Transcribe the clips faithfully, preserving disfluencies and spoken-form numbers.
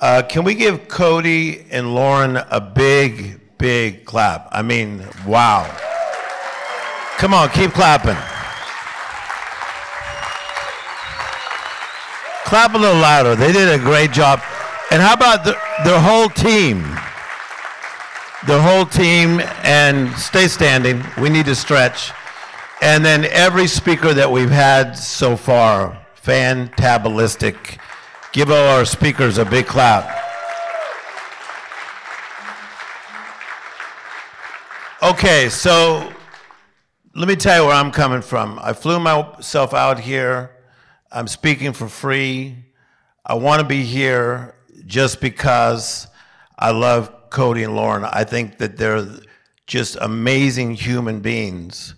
Uh, can we give Cody and Lauren a big, big clap? I mean, wow. Come on, keep clapping. Clap a little louder. They did a great job. And how about the, their whole team? Their whole team. And stay standing. We need to stretch. And then every speaker that we've had so far, fantabalistic. Give all our speakers a big clap. Okay, so let me tell you where I'm coming from. I flew myself out here. I'm speaking for free. I want to be here just because I love Cody and Lauren. I think that they're just amazing human beings.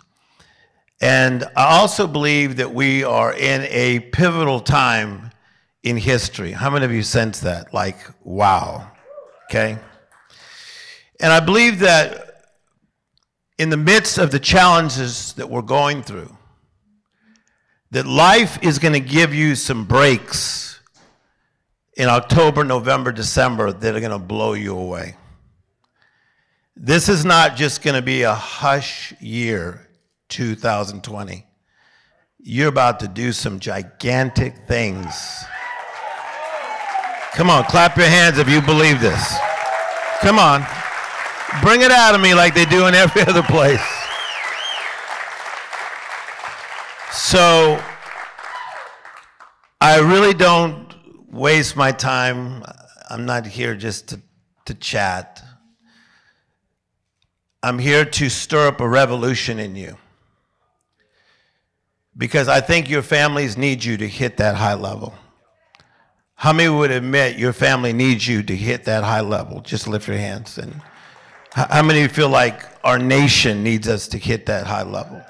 And I also believe that we are in a pivotal time in history. How many of you sense that? Like, wow, okay? And I believe that in the midst of the challenges that we're going through, that life is going to give you some breaks in October, November, December that are going to blow you away. This is not just going to be a hush year, two thousand twenty. You're about to do some gigantic things. Come on, clap your hands if you believe this. Come on, bring it out of me like they do in every other place. So I really don't waste my time. I'm not here just to, to chat. I'm here to stir up a revolution in you, because I think your families need you to hit that high level. How many would admit your family needs you to hit that high level? Just lift your hands. And how many feel like our nation needs us to hit that high level?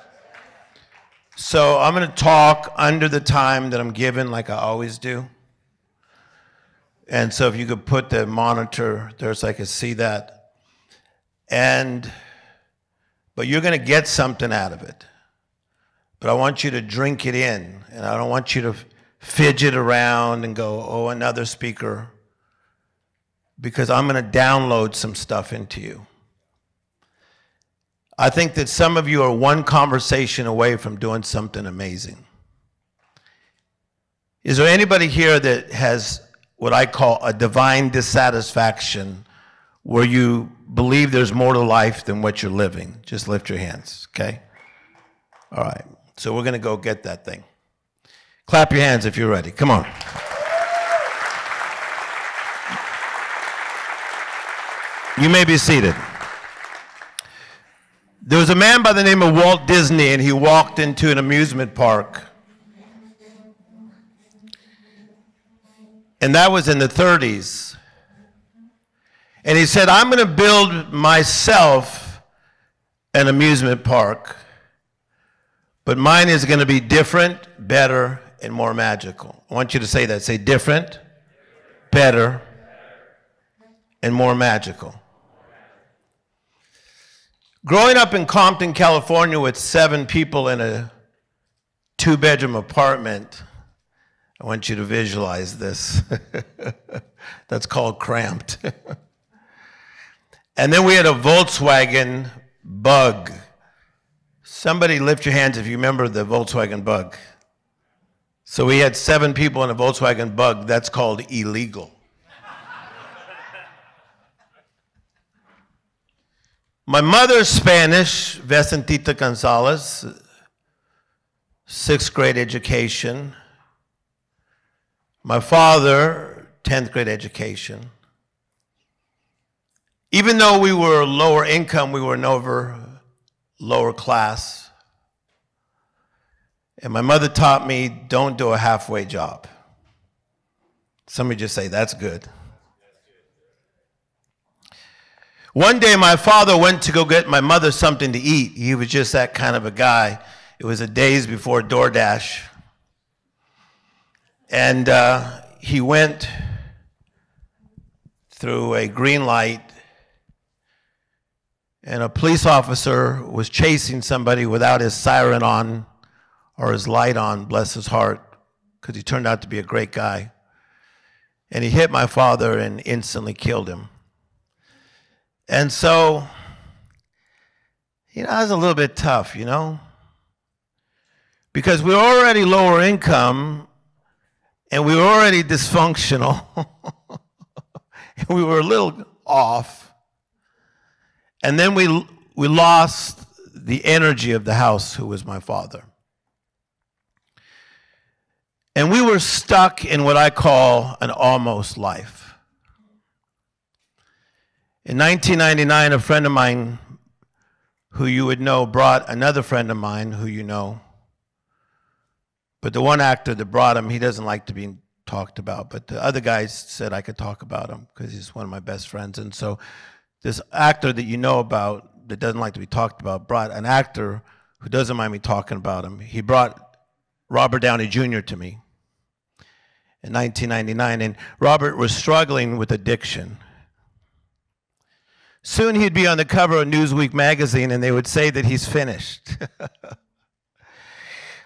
So I'm going to talk under the time that I'm given, like I always do. And so if you could put the monitor there so I could see that. And, but you're going to get something out of it. But I want you to drink it in. And I don't want you to fidget around and go, oh, another speaker. Because I'm going to download some stuff into you. I think that some of you are one conversation away from doing something amazing. Is there anybody here that has what I call a divine dissatisfaction, where you believe there's more to life than what you're living? Just lift your hands, okay? All right, so we're going to go get that thing. Clap your hands if you're ready. Come on. You may be seated. There was a man by the name of Walt Disney, and he walked into an amusement park. And that was in the thirties. And he said, I'm going to build myself an amusement park, but mine is going to be different, better, and more magical. I want you to say that. Say different, better, and more magical. Growing up in Compton, California, with seven people in a two-bedroom apartment, I want you to visualize this. That's called cramped. And then we had a Volkswagen Bug. Somebody lift your hands if you remember the Volkswagen Bug. So we had seven people in a Volkswagen Bug. That's called illegal. My mother's Spanish, Vicentita Gonzalez, sixth grade education. My father, tenth grade education. Even though we were lower income, we were never lower class. And my mother taught me, don't do a halfway job. Somebody just say, that's good. One day, my father went to go get my mother something to eat. He was just that kind of a guy. It was the days before DoorDash. And uh, he went through a green light, and a police officer was chasing somebody without his siren on or his light on, bless his heart, because he turned out to be a great guy. And he hit my father and instantly killed him. And so, you know, I was a little bit tough, you know, because we were already lower income and we were already dysfunctional and we were a little off. And then we, we lost the energy of the house, who was my father. And we were stuck in what I call an almost life. In nineteen ninety-nine, a friend of mine who you would know brought another friend of mine who you know. But the one actor that brought him, he doesn't like to be talked about. But the other guys said I could talk about him because he's one of my best friends. And so this actor that you know about that doesn't like to be talked about brought an actor who doesn't mind me talking about him. He brought Robert Downey Junior to me in nineteen ninety-nine, and Robert was struggling with addiction. Soon he'd be on the cover of Newsweek magazine, and they would say that he's finished.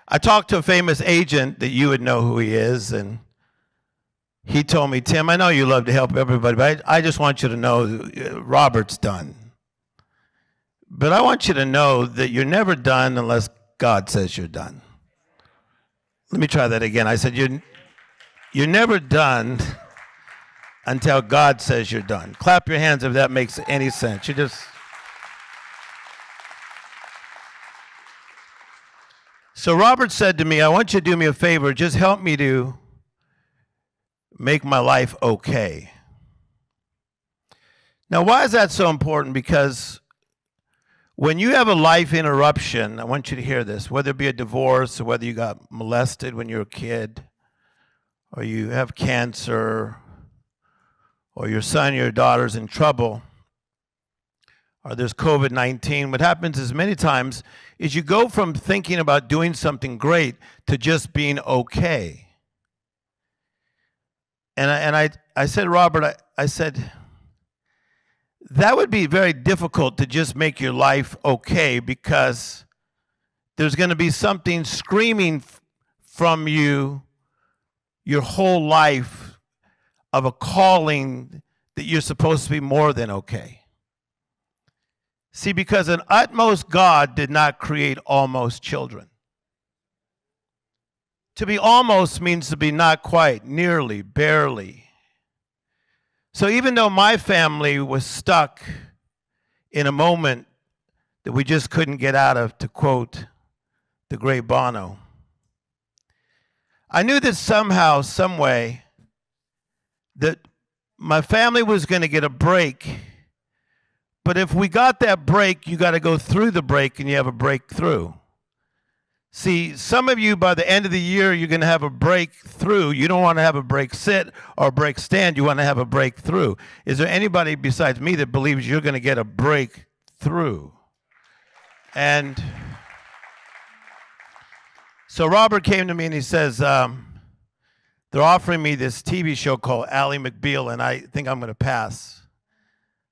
I talked to a famous agent that you would know who he is, and he told me, Tim, I know you love to help everybody, but I, I just want you to know Robert's done. But I want you to know that you're never done unless God says you're done. Let me try that again. I said, you're, you're never done until God says you're done. Clap your hands if that makes any sense. You just. So Robert said to me, I want you to do me a favor. Just help me to make my life okay. Now, why is that so important? Because when you have a life interruption, I want you to hear this, whether it be a divorce or whether you got molested when you were a kid or you have cancer or your son or your daughter's in trouble or there's COVID nineteen, what happens is many times is you go from thinking about doing something great to just being okay. And I, and I, I said, Robert, I, I said, that would be very difficult to just make your life okay because there's going to be something screaming from you your whole life of a calling that you're supposed to be more than okay. See, because an utmost God did not create almost children. To be almost means to be not quite, nearly, barely. So even though my family was stuck in a moment that we just couldn't get out of, to quote the great Bono, I knew that somehow, some way, that my family was going to get a break. But if we got that break, you got to go through the break and you have a breakthrough. See, some of you, by the end of the year, you're going to have a breakthrough. You don't want to have a break sit or a break stand. You want to have a breakthrough. Is there anybody besides me that believes you're going to get a breakthrough? And so Robert came to me and he says, um, they're offering me this T V show called Ally McBeal, and I think I'm going to pass.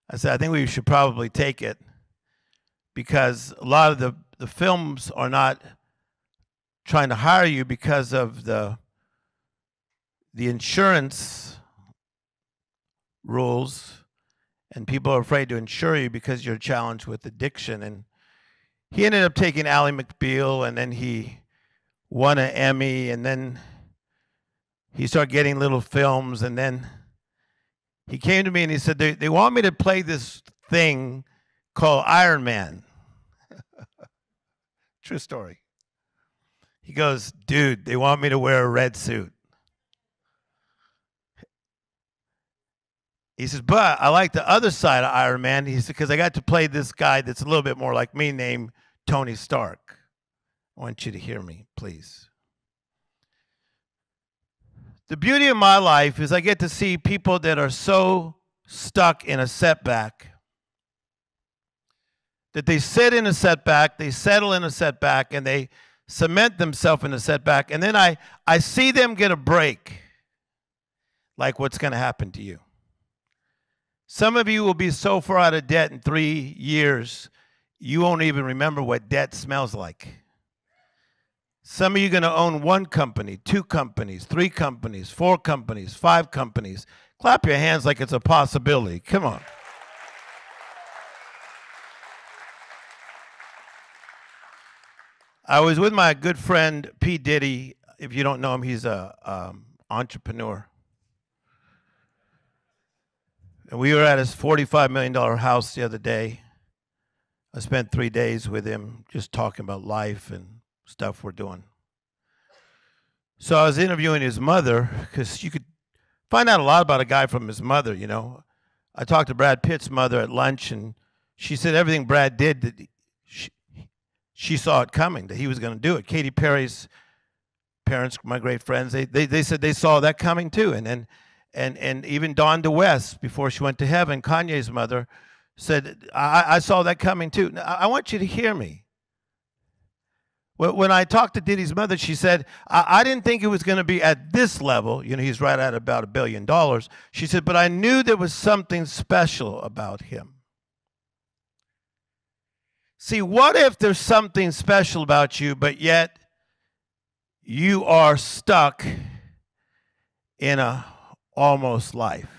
I said, I think we should probably take it because a lot of the, the films are not trying to hire you because of the the insurance rules, and people are afraid to insure you because you're challenged with addiction. And he ended up taking Ally McBeal, and then he won an Emmy, and then he started getting little films, and then he came to me and he said, they, they want me to play this thing called Iron Man. True story. He goes, dude, they want me to wear a red suit. He says, but I like the other side of Iron Man. He said, because I got to play this guy that's a little bit more like me named Tony Stark. I want you to hear me, please. The beauty of my life is I get to see people that are so stuck in a setback that they sit in a setback, they settle in a setback, and they cement themselves in a setback, and then I, I see them get a break, like what's going to happen to you. Some of you will be so far out of debt in three years, you won't even remember what debt smells like. Some of you are going to own one company, two companies, three companies, four companies, five companies. Clap your hands like it's a possibility. Come on. I was with my good friend, P. Diddy. If you don't know him, he's a um, entrepreneur. And we were at his forty-five million dollar house the other day. I spent three days with him just talking about life and stuff we're doing. So I was interviewing his mother, because you could find out a lot about a guy from his mother, you know. I talked to Brad Pitt's mother at lunch, and she said everything Brad did, that she, she saw it coming, that he was going to do it. Katy Perry's parents, my great friends, they, they, they said they saw that coming too. And then And and even Dawn DeWest, before she went to heaven, Kanye's mother, said, I, I saw that coming too. Now, I want you to hear me. When I talked to Diddy's mother, she said, I, I didn't think it was going to be at this level. You know, he's right at about a billion dollars. She said, but I knew there was something special about him. See, what if there's something special about you, but yet you are stuck in a almost life?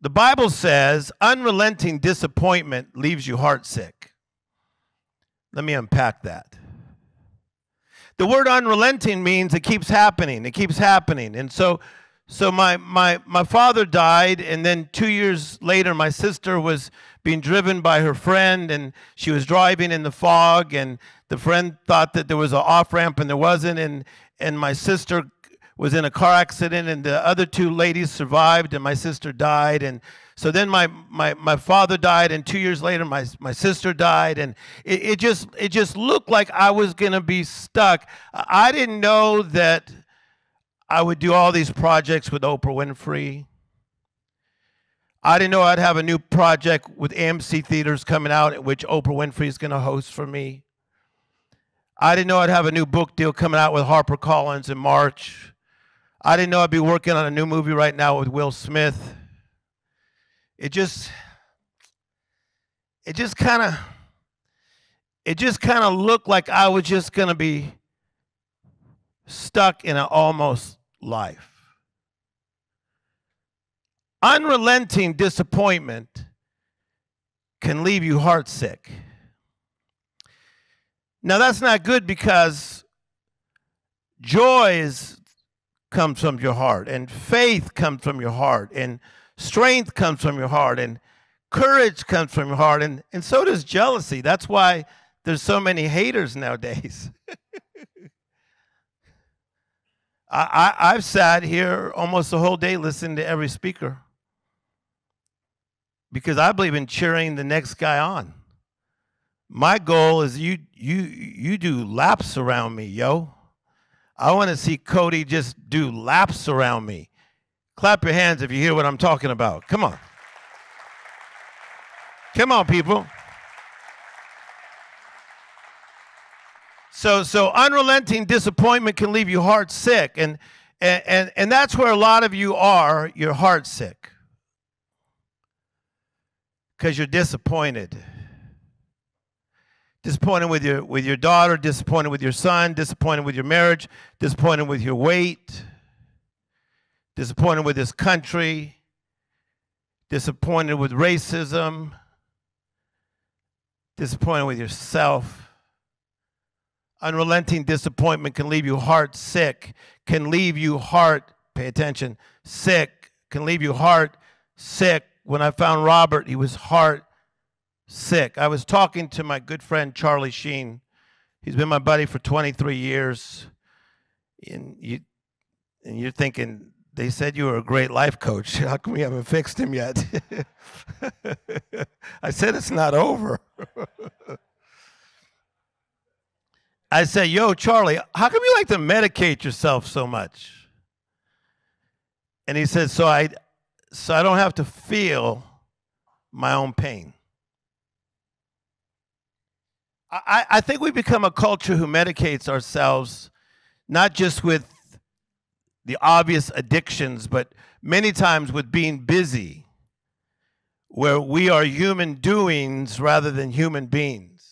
The Bible says unrelenting disappointment leaves you heartsick. Let me unpack that. The word unrelenting means it keeps happening, it keeps happening. And so so my my my father died, and then two years later my sister was being driven by her friend, and she was driving in the fog, and the friend thought that there was an off-ramp and there wasn't, and and my sister was in a car accident, and the other two ladies survived, and my sister died. And so then my my, my father died, and two years later my, my sister died, and it, it just it just looked like I was gonna be stuck. I didn't know that I would do all these projects with Oprah Winfrey. I didn't know I'd have a new project with A M C Theaters coming out, which Oprah Winfrey is gonna host for me. I didn't know I'd have a new book deal coming out with HarperCollins in March. I didn't know I'd be working on a new movie right now with Will Smith. It just, it just kind of, it just kind of looked like I was just going to be stuck in an almost life. Unrelenting disappointment can leave you heartsick. Now that's not good, because joy is comes from your heart, and faith comes from your heart, and strength comes from your heart, and courage comes from your heart, and, and so does jealousy. That's why there's so many haters nowadays. I, I, I've sat here almost the whole day listening to every speaker, because I believe in cheering the next guy on. My goal is you, you, you do laps around me, yo. I want to see Cody just do laps around me. Clap your hands if you hear what I'm talking about. Come on. Come on, people. So, so unrelenting disappointment can leave you heart sick, and, and, and, and that's where a lot of you are. You're heart sick because you're disappointed. Disappointed with your, with your daughter, disappointed with your son, disappointed with your marriage, disappointed with your weight, disappointed with this country, disappointed with racism, disappointed with yourself. Unrelenting disappointment can leave you heart sick, can leave you heart, pay attention, sick, can leave you heart sick. When I found Robert, he was heart sick. I was talking to my good friend Charlie Sheen. He's been my buddy for twenty-three years. And you and you're thinking, they said you were a great life coach. How come we haven't fixed him yet? I said it's not over. I said, yo, Charlie, how come you like to medicate yourself so much? And he said, so I so I don't have to feel my own pain. I, I think we become a culture who medicates ourselves, not just with the obvious addictions, but many times with being busy, where we are human doings rather than human beings.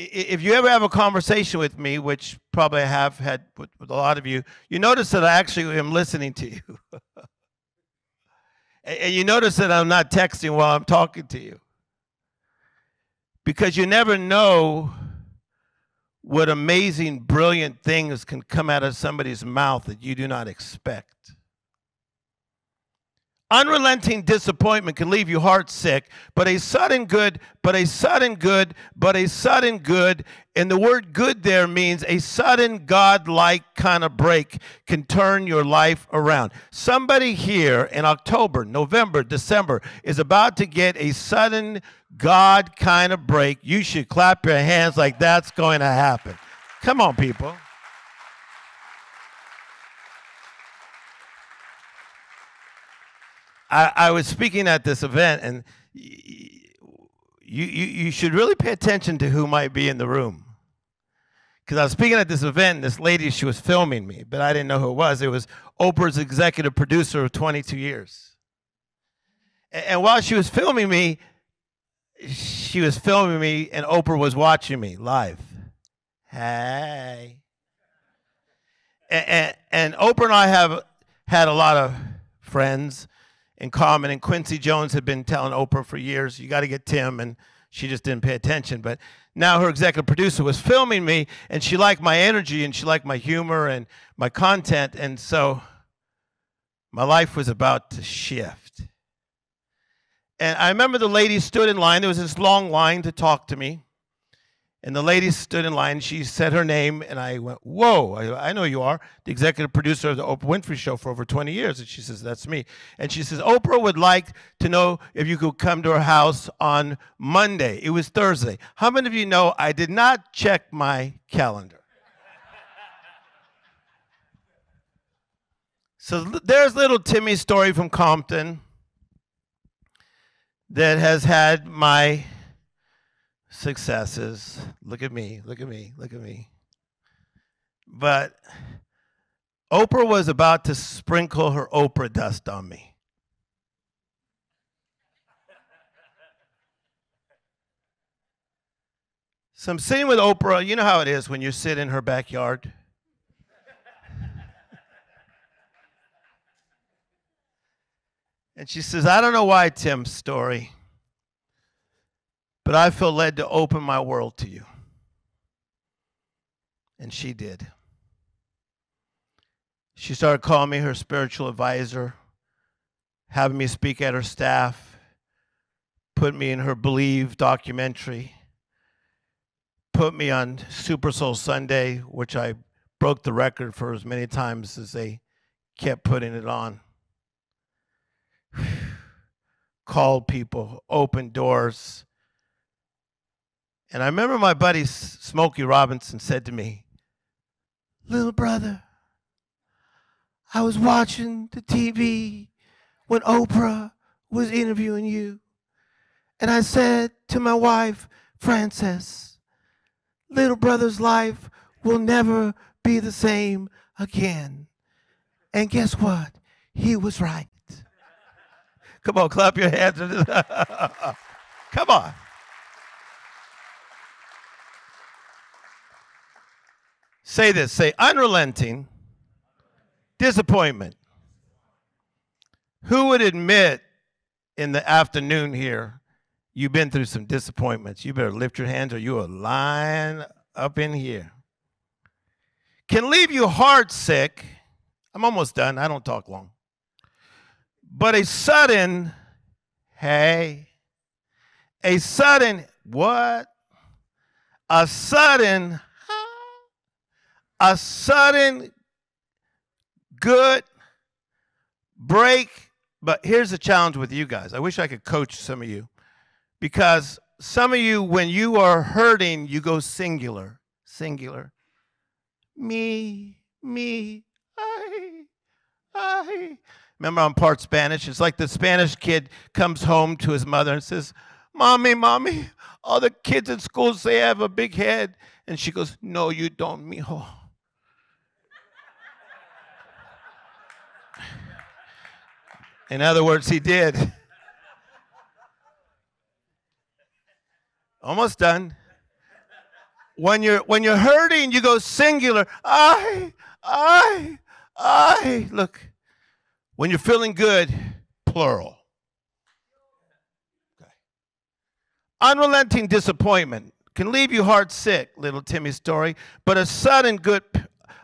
if you ever have a conversation with me, which probably I have had with, with a lot of you, you notice that I actually am listening to you. And you notice that I'm not texting while I'm talking to you. Because you never know what amazing, brilliant things can come out of somebody's mouth that you do not expect. Unrelenting disappointment can leave you heartsick, but a sudden good, but a sudden good, but a sudden good, and the word good there means a sudden God-like kind of break can turn your life around. Somebody here in October, November, December is about to get a sudden God kind of break. You should clap your hands like that's going to happen. Come on, people. I, I was speaking at this event, and you, you, you should really pay attention to who might be in the room. Because I was speaking at this event, and this lady, she was filming me, but I didn't know who it was. It was Oprah's executive producer of twenty-two years. And, and while she was filming me, she was filming me, and Oprah was watching me live. Hey. And, and, and Oprah and I have had a lot of friends in common, and Quincy Jones had been telling Oprah for years, you got to get Tim, and she just didn't pay attention. But now her executive producer was filming me, and she liked my energy, and she liked my humor and my content, and so my life was about to shift. And I remember the lady stood in line. There was this long line to talk to me, and the lady stood in line. She said her name, and I went, whoa, I, I know you are, the executive producer of the Oprah Winfrey Show for over twenty years. And she says, that's me. And she says, Oprah would like to know if you could come to her house on Monday. It was Thursday. How many of you know I did not check my calendar? So there's little Timmy Storey from Compton that has had my successes. Look at me, look at me, look at me. But Oprah was about to sprinkle her Oprah dust on me. So I'm sitting with Oprah. You know how it is when you sit in her backyard. And she says, I don't know why, Tim Storey, but I feel led to open my world to you. And she did. She started calling me her spiritual advisor, having me speak at her staff, put me in her Believe documentary, put me on Super Soul Sunday, which I broke the record for as many times as they kept putting it on. Called people, opened doors. And I remember my buddy Smokey Robinson said to me, little brother, I was watching the T V when Oprah was interviewing you. And I said to my wife, Frances, little brother's life will never be the same again. And guess what? He was right. Come on, clap your hands. Come on. Say this, say unrelenting disappointment. Who would admit in the afternoon here, you've been through some disappointments? You better lift your hands or you are lying up in here. Can leave you heartsick. I'm almost done. I don't talk long. But a sudden, hey, a sudden, what? A sudden, A sudden good break. But here's the challenge with you guys. I wish I could coach some of you, because some of you, when you are hurting, you go singular, singular. Me, me, I, I. Remember, I'm part Spanish. It's like the Spanish kid comes home to his mother and says, Mommy, Mommy, all the kids in school say I have a big head. And she goes, no, you don't, mijo. In other words, he did. Almost done. When you're when you're hurting, you go singular. I, I, I. Look, when you're feeling good, plural. Okay. Unrelenting disappointment can leave you heart sick, little Timmy Story. But a sudden good,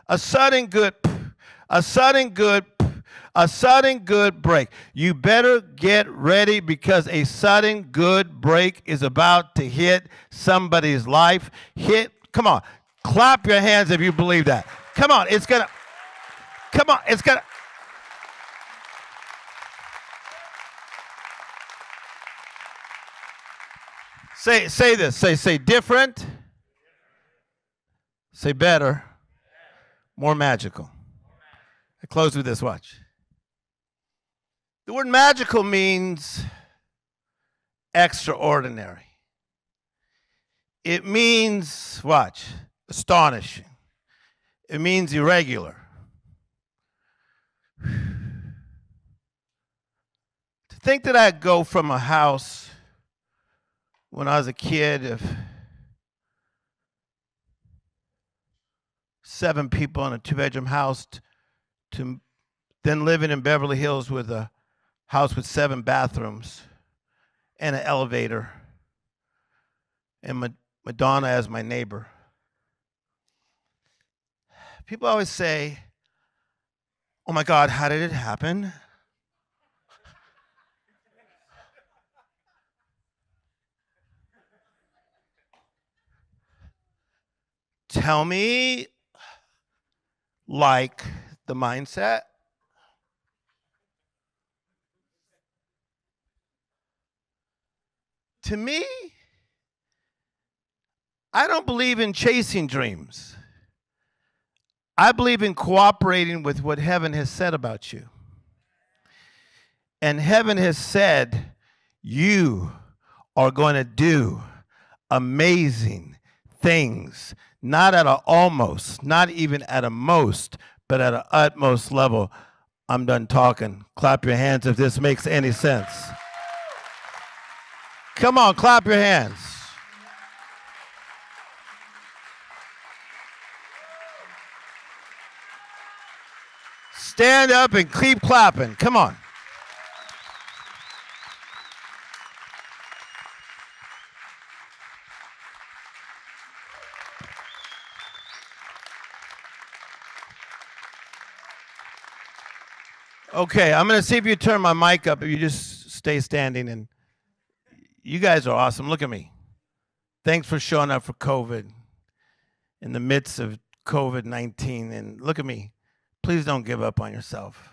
a sudden good, a sudden good. A sudden good break. You better get ready, because a sudden good break is about to hit somebody's life. Hit, come on, clap your hands if you believe that. Come on, it's gonna, come on, it's gonna. Say, say this, say, say different. Say better, more magical. I close with this, watch. The word magical means extraordinary. It means, watch, astonishing. It means irregular. To think that I'd go from a house when I was a kid of seven people in a two-bedroom house to then living in Beverly Hills with a house with seven bathrooms and an elevator, and Ma Madonna as my neighbor. People always say, oh my God, how did it happen? Tell me, like the mindset. To me, I don't believe in chasing dreams. I believe in cooperating with what heaven has said about you. And heaven has said, you are going to do amazing things, not at an almost, not even at a most, but at an utmost level. I'm done talking. Clap your hands if this makes any sense. Come on, clap your hands. Stand up and keep clapping. Come on. Okay, I'm going to see if you turn my mic up, if you just stay standing. And you guys are awesome. Look at me. Thanks for showing up for COVID in the midst of COVID nineteen. And look at me. Please don't give up on yourself.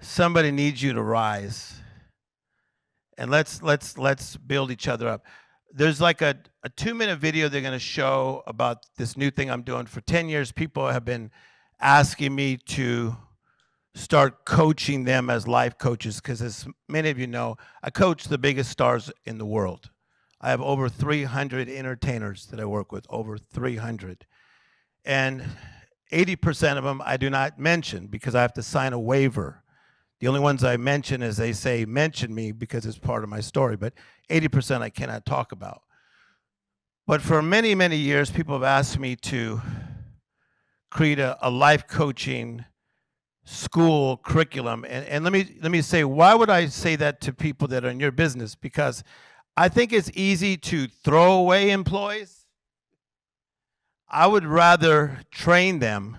Somebody needs you to rise. And let's let's let's build each other up. There's like a, a two-minute video they're going to show about this new thing I'm doing. For ten years, people have been asking me to start coaching them as life coaches, because as many of you know, I coach the biggest stars in the world. I have over three hundred entertainers that I work with, over three hundred. And eighty percent of them I do not mention because I have to sign a waiver. The only ones I mention is they say, mention me, because it's part of my story, but eighty percent I cannot talk about. But for many, many years, people have asked me to create a, a life coaching school curriculum. And, and let me let me say, why would I say that to people that are in your business? Because I think it's easy to throw away employees. I would rather train them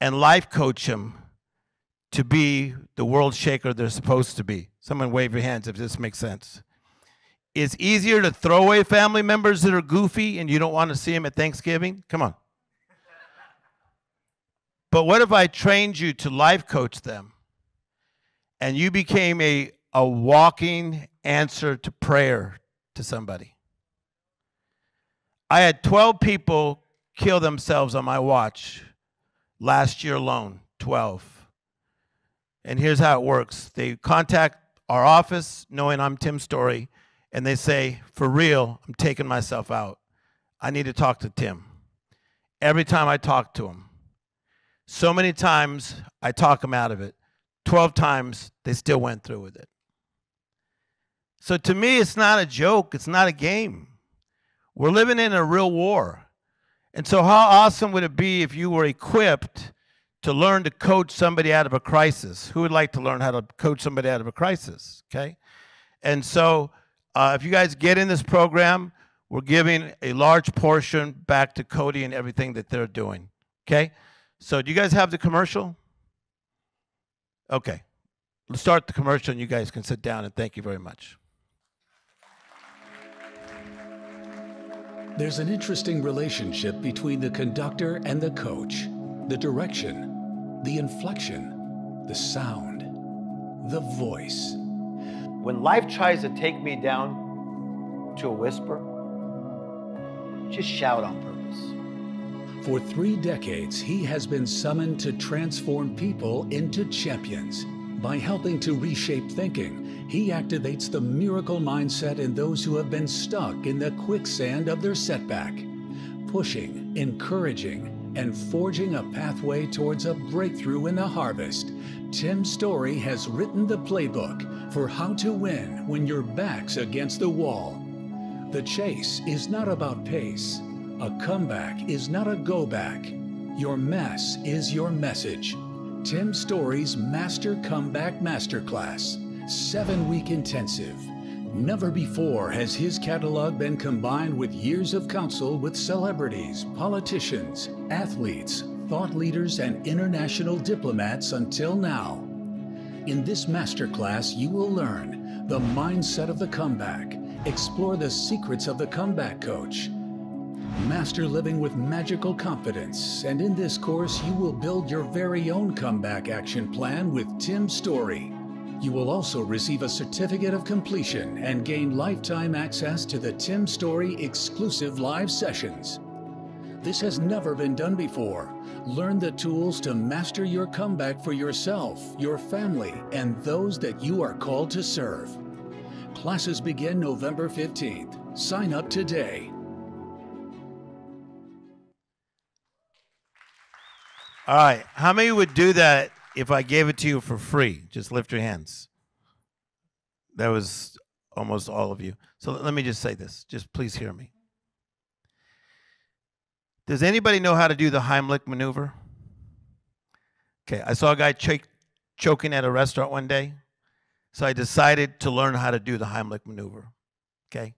and life coach them to be the world shaker they're supposed to be. Someone wave your hands if this makes sense. It's easier to throw away family members that are goofy and you don't want to see them at Thanksgiving. Come on. But what if I trained you to life coach them and you became a, a walking answer to prayer to somebody? I had twelve people kill themselves on my watch last year alone, twelve. And here's how it works. They contact our office knowing I'm Tim Story, and they say, for real, I'm taking myself out. I need to talk to Tim. Every time I talk to him, so many times I talk them out of it. twelve times they still went through with it. So to me, it's not a joke. It's not a game. We're living in a real war. And so how awesome would it be if you were equipped to learn to coach somebody out of a crisis? Who would like to learn how to coach somebody out of a crisis? Okay. And so uh, if you guys get in this program, we're giving a large portion back to Cody and everything that they're doing. Okay. So do you guys have the commercial? Okay. Let's start the commercial and you guys can sit down, and thank you very much. There's an interesting relationship between the conductor and the coach. The direction, the inflection, the sound, the voice. When life tries to take me down to a whisper, just shout on purpose. For three decades, he has been summoned to transform people into champions. By helping to reshape thinking, he activates the miracle mindset in those who have been stuck in the quicksand of their setback, pushing, encouraging, and forging a pathway towards a breakthrough in the harvest. Tim Storey has written the playbook for how to win when your back's against the wall. The chase is not about pace. A comeback is not a go back. Your mess is your message. Tim Story's Master Comeback Masterclass, seven-week intensive. Never before has his catalog been combined with years of counsel with celebrities, politicians, athletes, thought leaders, and international diplomats until now. In this masterclass, you will learn the mindset of the comeback, explore the secrets of the comeback coach, master living with magical confidence, and in this course you will build your very own comeback action plan with Tim Storey. You will also receive a certificate of completion and gain lifetime access to the Tim Storey exclusive live sessions. This has never been done before. Learn the tools to master your comeback for yourself, your family, and those that you are called to serve. Classes begin November fifteenth. Sign up today. All right, how many would do that if I gave it to you for free? Just lift your hands. That was almost all of you. So let me just say this, just please hear me. Does anybody know how to do the Heimlich maneuver? Okay, I saw a guy ch choking at a restaurant one day, so I decided to learn how to do the Heimlich maneuver, okay?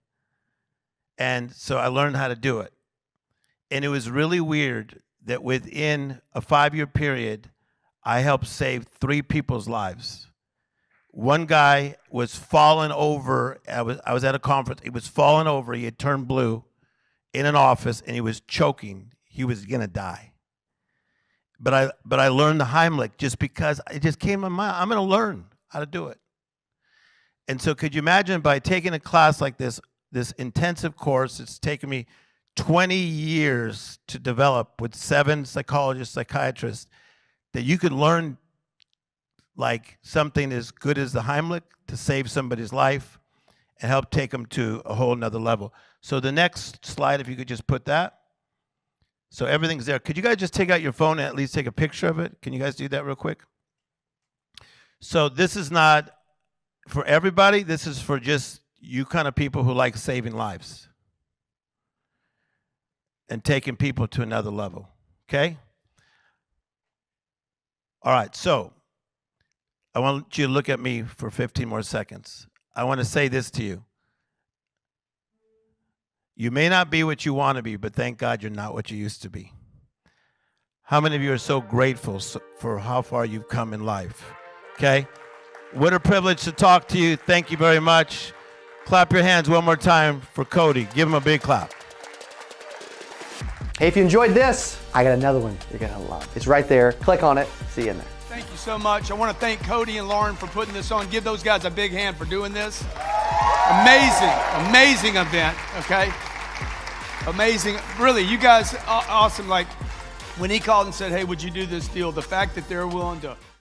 And so I learned how to do it, and it was really weird that within a five-year period, I helped save three people's lives. One guy was falling over. I was, I was at a conference. He was falling over. He had turned blue in an office, and he was choking. He was going to die. But I, but I learned the Heimlich just because it just came to my mind. I'm going to learn how to do it. And so could you imagine by taking a class like this, this intensive course, it's taken me twenty years to develop with seven psychologists, psychiatrists, that you could learn like something as good as the Heimlich to save somebody's life and help take them to a whole nother level. So the next slide, if you could just put that. So everything's there. Could you guys just take out your phone and at least take a picture of it? Can you guys do that real quick? So this is not for everybody. This is for just you kind of people who like saving lives and taking people to another level, okay? All right, so I want you to look at me for fifteen more seconds. I want to say this to you. You may not be what you want to be, but thank God you're not what you used to be. How many of you are so grateful for how far you've come in life, okay? What a privilege to talk to you. Thank you very much. Clap your hands one more time for Cody. Give him a big clap. Hey, if you enjoyed this, I got another one you're gonna love. It's right there. Click on it. See you in there. Thank you so much. I want to thank Cody and Lauren for putting this on. Give those guys a big hand for doing this. Amazing, amazing event, okay? Amazing. Really, you guys are awesome. Like, when he called and said, hey, would you do this deal? The fact that they're willing to